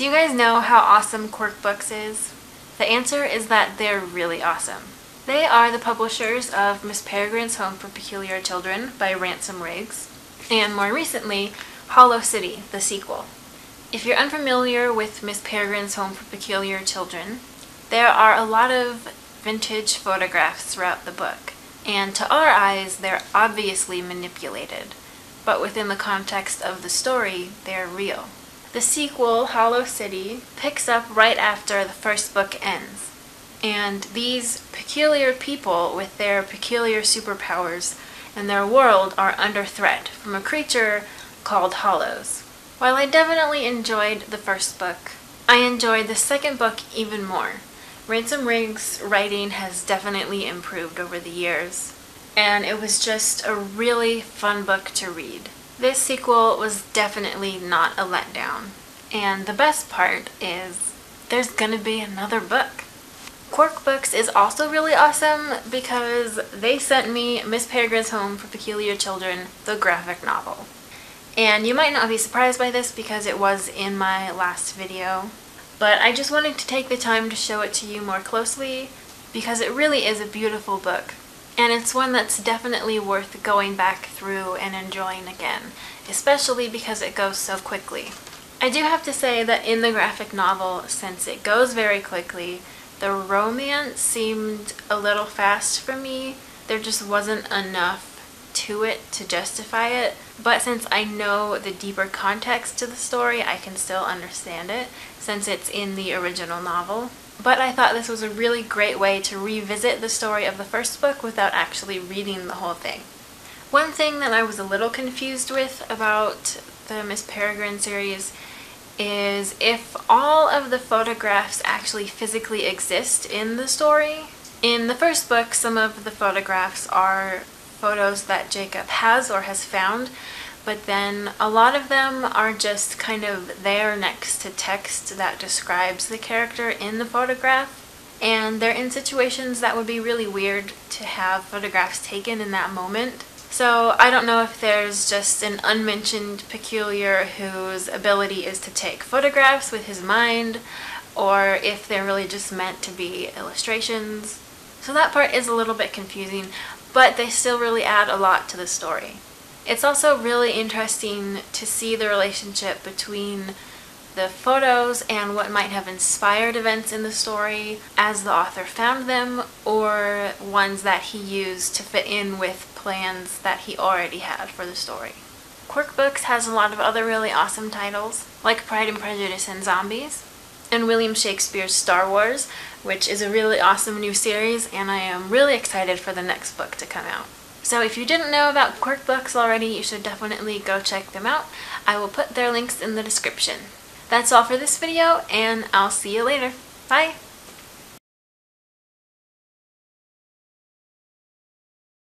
Do you guys know how awesome Quirk Books is? The answer is that they're really awesome. They are the publishers of Miss Peregrine's Home for Peculiar Children by Ransom Riggs, and more recently, Hollow City, the sequel. If you're unfamiliar with Miss Peregrine's Home for Peculiar Children, there are a lot of vintage photographs throughout the book, and to our eyes, they're obviously manipulated, but within the context of the story, they're real. The sequel, Hollow City, picks up right after the first book ends, and these peculiar people with their peculiar superpowers and their world are under threat from a creature called Hollows. While I definitely enjoyed the first book, I enjoyed the second book even more. Ransom Riggs' writing has definitely improved over the years, and it was just a really fun book to read. This sequel was definitely not a letdown, and the best part is there's gonna be another book. Quirk Books is also really awesome because they sent me Miss Peregrine's Home for Peculiar Children, the graphic novel. And you might not be surprised by this because it was in my last video, but I just wanted to take the time to show it to you more closely because it really is a beautiful book. And it's one that's definitely worth going back through and enjoying again, especially because it goes so quickly. I do have to say that in the graphic novel, since it goes very quickly, the romance seemed a little fast for me. There just wasn't enough to it to justify it, but since I know the deeper context to the story, I can still understand it since it's in the original novel. But I thought this was a really great way to revisit the story of the first book without actually reading the whole thing. One thing that I was a little confused with about the Miss Peregrine series is if all of the photographs actually physically exist in the story. In the first book, some of the photographs are photos that Jacob has or has found, but then a lot of them are just kind of there next to text that describes the character in the photograph, and they're in situations that would be really weird to have photographs taken in that moment. So I don't know if there's just an unmentioned peculiar whose ability is to take photographs with his mind, or if they're really just meant to be illustrations. So that part is a little bit confusing, but they still really add a lot to the story. It's also really interesting to see the relationship between the photos and what might have inspired events in the story as the author found them, or ones that he used to fit in with plans that he already had for the story. Quirk Books has a lot of other really awesome titles, like Pride and Prejudice and Zombies, and William Shakespeare's Star Wars, which is a really awesome new series, and I am really excited for the next book to come out. So if you didn't know about Quirk Books already, you should definitely go check them out. I will put their links in the description. That's all for this video, and I'll see you later. Bye!